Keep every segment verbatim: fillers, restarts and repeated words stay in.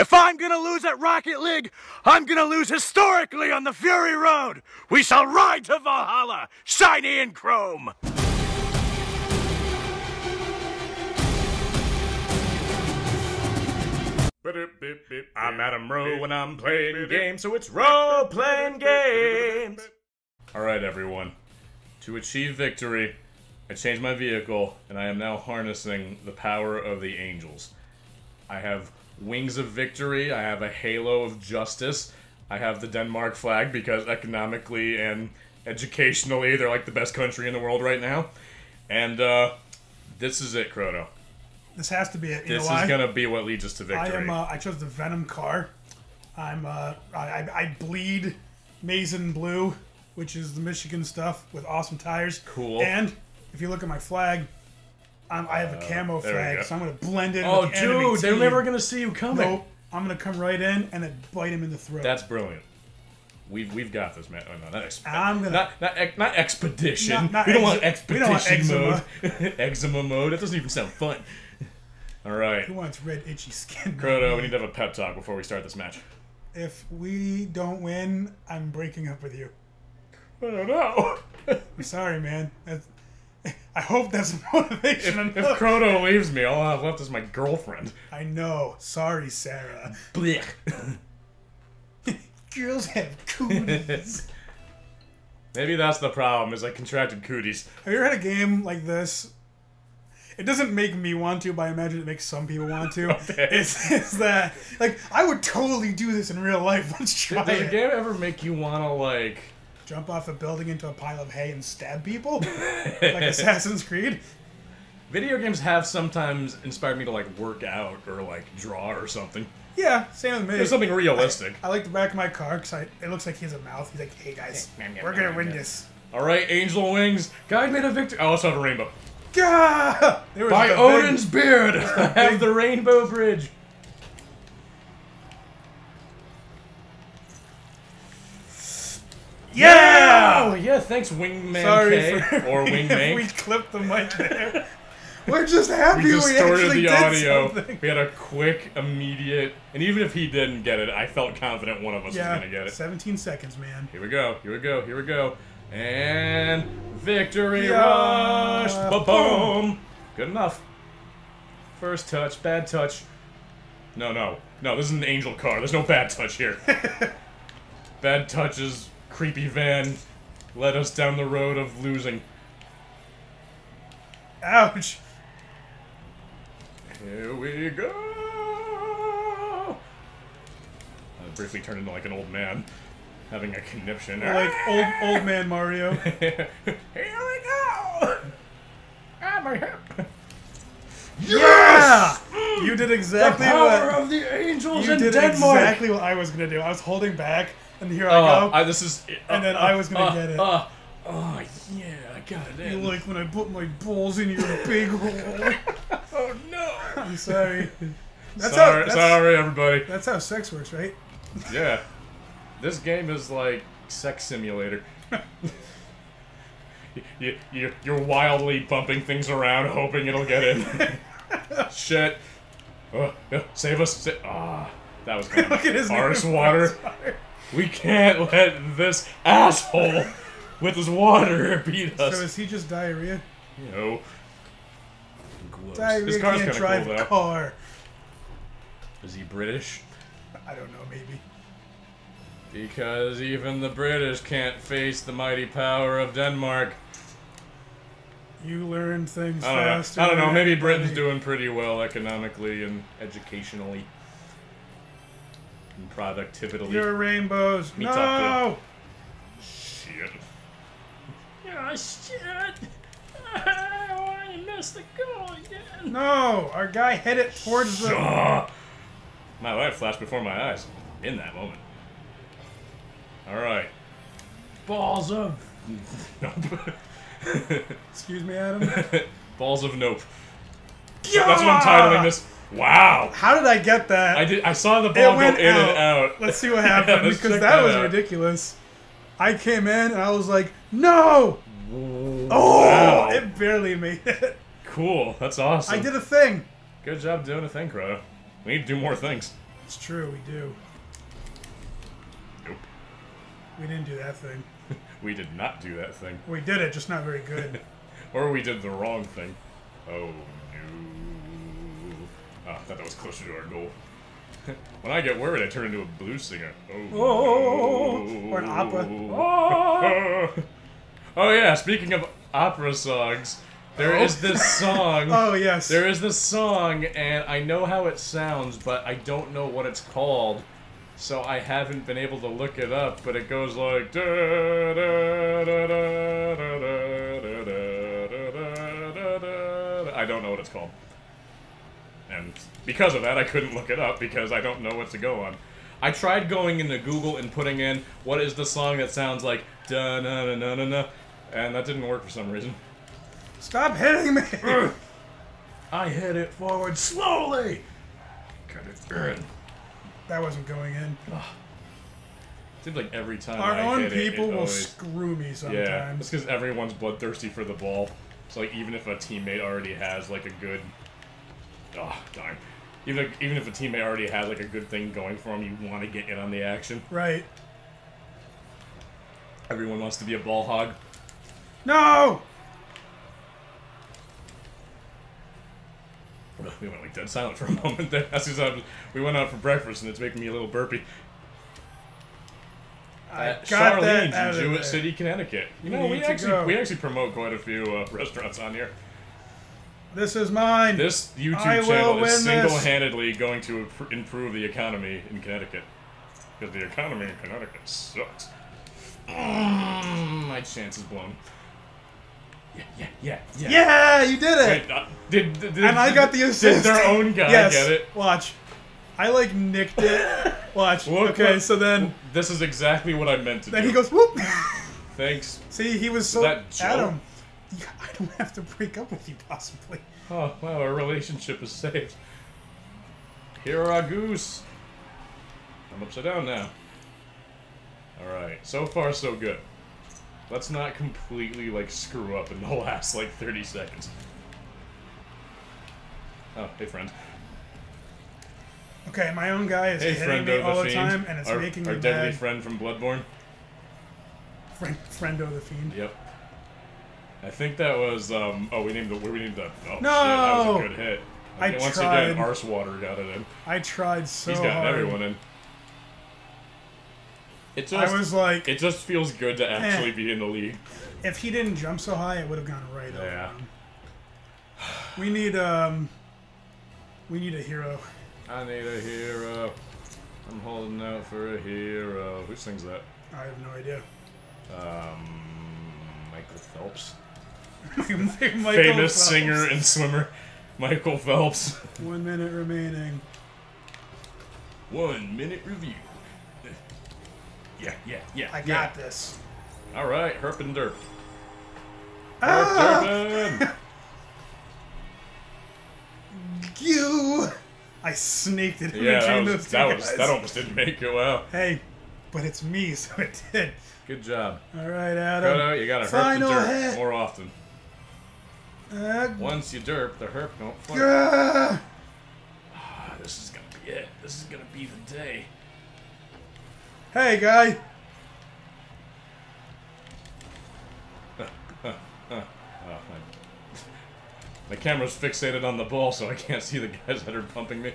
If I'm gonna lose at Rocket League, I'm gonna lose historically on the Fury Road. We shall ride to Valhalla, shiny and chrome. I'm Adam Rowe and I'm playing games, so it's Rowe Playing Games. All right, everyone. To achieve victory, I changed my vehicle, and I am now harnessing the power of the angels. I have wings of victory, I have a halo of justice, I have the Denmark flag because economically and educationally they're like the best country in the world right now. And uh, this is it, Croteau. This has to be it. You this know is going to be what leads us to victory. I, am, uh, I chose the Venom car. I'm, uh, I, I bleed maize and blue, which is the Michigan stuff with awesome tires. Cool. And if you look at my flag, I'm, I have a camo uh, flag, go. so I'm going to blend in oh, with the Oh, dude, they're never going to see you coming. Nope. I'm going to come right in and then bite him in the throat. That's brilliant. We've, we've got this, man. Oh, no, not, exp I'm gonna, not, not, ex not expedition. Not, not we, don't want expedition we don't want eczema mode. Eczema mode. That doesn't even sound fun. All right. Who wants red, itchy skin? Croteau, we need to have a pep talk before we start this match. If we don't win, I'm breaking up with you. I don't know. I'm sorry, man. That's, I hope that's motivation enough. If, if Croteau leaves me, all I have left is my girlfriend. I know. Sorry, Sarah. Blech. Girls have cooties. Maybe that's the problem, is I contracted cooties. Have you ever had a game like this? It doesn't make me want to, but I imagine it makes some people want to. Okay. It's, it's that, like, I would totally do this in real life. Let's try it. Does a game ever make you want to, like... jump off a building into a pile of hay and stab people? Like Assassin's Creed? Video games have sometimes inspired me to, like, work out or, like, draw or something. Yeah, same with me. There's something realistic. I, I like the back of my car because it looks like he has a mouth. He's like, hey, guys, we're going to win this. All right, Angel Wings. God made a victory. I also have a rainbow. Gah! By Odin's big, beard, I have the rainbow bridge. Yeah! Oh, yeah, thanks, Wingman Sorry K. For, or Wingman. We clipped the mic there. We're just happy we, just we actually the did audio. Something. We had a quick, immediate... And even if he didn't get it, I felt confident one of us yeah, was going to get it. seventeen seconds, man. Here we go, here we go, here we go. And... victory yeah. rush! Ba-boom! Good enough. First touch, bad touch. No, no. No, this is an angel car. There's no bad touch here. Bad touches... creepy van led us down the road of losing. Ouch! Here we go! I briefly turned into like an old man having a conniption. Like old old man Mario. Here we go! Ah, my hip! Yes! Yeah! You did exactly the power what, of the angels in Denmark! You did exactly what I was gonna do. I was holding back. And here uh, I go. I, this is, uh, and then uh, I was gonna uh, get it. Uh, oh yeah, I got it. You in. Like when I put my balls in your big hole? Oh no! I'm sorry. That's sorry, how, that's, sorry, everybody. That's how sex works, right? Yeah. This game is like sex simulator. you, you you're wildly bumping things around, hoping it'll get in. Shit. Oh, no, save us! Ah, oh, that was kind of Look at his arse water. We can't let this asshole with his water beat us. So is he just diarrhea? You know. Gross. Diarrhea this car's can't drive cool, a car. Is he British? I don't know, maybe. Because even the British can't face the mighty power of Denmark. You learn things I faster. I don't know, maybe Britain's doing pretty well economically and educationally. Productivity. Your rainbows. Me no. Shit. Oh shit! I missed the goal again. No, our guy hit it towards the. My life flashed before my eyes in that moment. All right. Balls of. Nope. Excuse me, Adam. Balls of nope. Yeah! That's what I'm titling this. Wow! How did I get that? I did. I saw the ball go in and out. Let's see what happened yeah, because that, that was out. ridiculous. I came in and I was like, "No!" Whoa. Oh! Wow. It barely made it. Cool. That's awesome. I did a thing. Good job doing a thing, Croteau. We need to do more things. It's true, we do. Nope. We didn't do that thing. We did not do that thing. We did it, just not very good. Or we did the wrong thing. Oh, no. Oh, I thought that was closer to our goal. When I get worried, I turn into a blues singer. Oh, oh no. Or an opera. Oh. Oh, yeah, speaking of opera songs, there oh. is this song. Oh, yes. There is this song, and I know how it sounds, but I don't know what it's called. So I haven't been able to look it up, but it goes like da da da da da da da da da. I don't know what it's called, and because of that, I couldn't look it up because I don't know what to go on. I tried going into Google and putting in what is the song that sounds like da na na na na na, and that didn't work for some reason. Stop hitting me! I hit it forward slowly. Cut it through. That wasn't going in. Ugh. Seems like every time Our I own hit people it, it will always... screw me sometimes. Yeah, it's because everyone's bloodthirsty for the ball. So like, even if a teammate already has like a good, oh darn, even if, even if a teammate already has like a good thing going for them, you want to get in on the action. Right. Everyone wants to be a ball hog. No. We went like dead silent for a moment there. As was, we went out for breakfast and it's making me a little burpy. I uh, got Charlene's that in Jewett City, Connecticut. You know, we, we actually go. we actually promote quite a few uh, restaurants on here. This is mine. This YouTube I channel is single-handedly going to improve the economy in Connecticut because the economy in Connecticut sucks. Mm, my chance is blown. Yeah, yeah, yeah, yeah. Yeah, you did it! Wait, uh, did, did, did, and I got the assist. Did their own guy yes. get it? Watch. I, like, nicked it. Watch. Look, okay, look, so then... This is exactly what I meant to then do. Then he goes, whoop! Thanks. See, he was so... That Adam, I don't have to break up with you, possibly. Oh, wow, our relationship is saved. Here are our goose. I'm upside down now. Alright, so far so good. Let's not completely, like, screw up in the last, like, thirty seconds. Oh, hey, friend. Okay, my own guy is hey, hitting me all the, the time, and it's our, making me Our deadly bad. friend from Bloodborne. Friend, friendo the Fiend. Yep. I think that was, um... Oh, we named the... We named the oh, no! Shit, that was a good hit. I, I mean, once tried. Once again, Arsewater got it in. I tried so hard. He's gotten hard. everyone in. It just, I was like... It just feels good to actually eh. be in the league. If he didn't jump so high, it would have gone right over. Yeah. We need, um... We need a hero. I need a hero. I'm holding out for a hero. Who sings that? I have no idea. Um... Michael Phelps. Michael Famous Phelps. singer and swimmer. Michael Phelps. One minute remaining. One minute review. Yeah, yeah, yeah. I yeah. got this. All right, herp and derp. Ah! You! I sneaked it in yeah, between that was, those two that, was, that almost didn't make it well. Hey, but it's me, so it did. Good job. All right, Adam. Croteau, you gotta Final herp and derp hit. more often. Uh, Once you derp, the herp don't fly. Uh, ah, this is gonna be it. This is gonna be the day. Hey, guy! Uh, uh, uh. Oh, my camera's fixated on the ball, so I can't see the guys that are pumping me.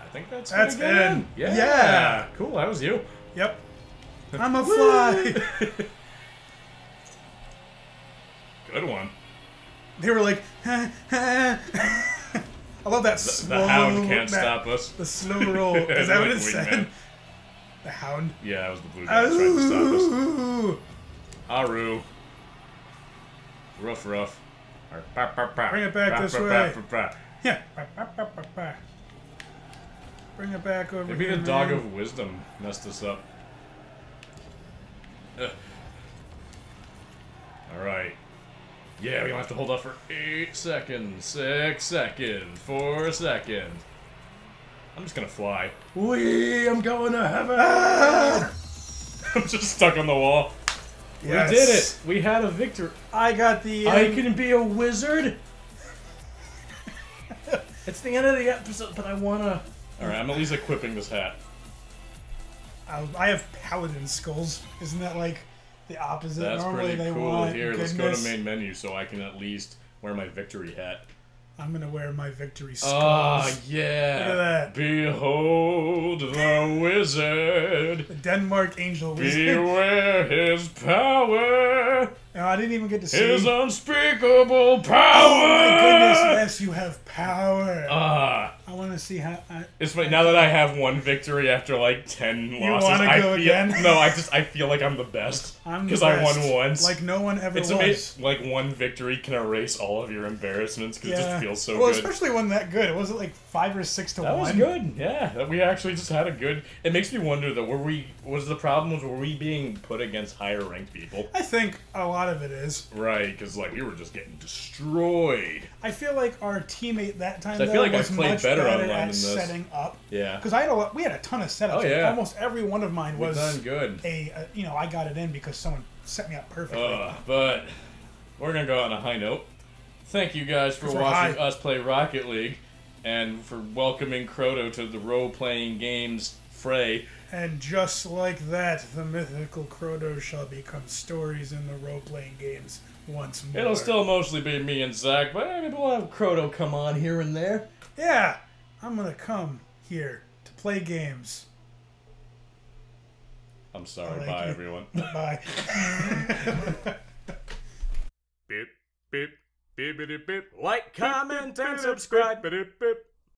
I think that's That's in. in. Yeah. yeah! Cool, that was you. Yep. I'm a fly! Good one. They were like, ha, ha. I love that the, slow... The hound can't that, stop us. The slow roll. Is that what it said? Man. The hound? Yeah, that was the blue guy trying to stop us. Aru. Rough, rough. Bring it back this way. Yeah. Bring it back over Maybe here. Maybe the dog man. of wisdom messed us up. Ugh. All right. Yeah, we're gonna have to hold up for eight seconds, six seconds, four seconds. I'm just gonna fly. Wee, I'm going to heaven! I'm just stuck on the wall. Yes. We did it. We had a victory. I got the... Um... I can be a wizard. It's the end of the episode, but I want to... All right, I'm at least equipping this hat. I have paladin skulls. Isn't that like the opposite? That's normally pretty they cool. Want, Here, goodness. Let's go to main menu so I can at least wear my victory hat. I'm gonna wear my victory skulls. Ah, yeah. Look at that. Behold the wizard. The Denmark angel wizard. Beware his power. No, I didn't even get to see his unspeakable power. Oh my goodness! Yes, you have power. Ah. I want to see how. I, it's funny, I, now that I have one victory after like ten you losses, wanna go I feel again? No, I just I feel like I'm the best because I won once. Like no one ever. It's amazing. Like one victory can erase all of your embarrassments because yeah. It just feels so well, good. Well, especially when that good. It wasn't like five or six to that one. That was good. Yeah, we actually just had a good. It makes me wonder though. Were we? Was the problem? Was were we being put against higher ranked people? I think a lot of it is. Right, because like we were just getting destroyed. I feel like our teammate that time. Though, I feel like I played better. Online than this. Setting up, yeah, because I had a, we had a ton of setups. Oh, yeah. Almost every one of mine was done good. A, a you know I got it in because someone set me up perfectly. Uh, but we're gonna go on a high note. Thank you guys for watching us play Rocket League and for welcoming Croteau to the Rowe Playing Games fray. And just like that, the mythical Croteau shall become stories in the Rowe Playing Games. Once more. It'll still mostly be me and Zach, but maybe we'll have Croteau come on here and there. Yeah, I'm gonna come here to play games. I'm sorry, like bye you. Everyone. Bye. Bip, bip, bippity bip. Like, comment, and subscribe. Bip, bip.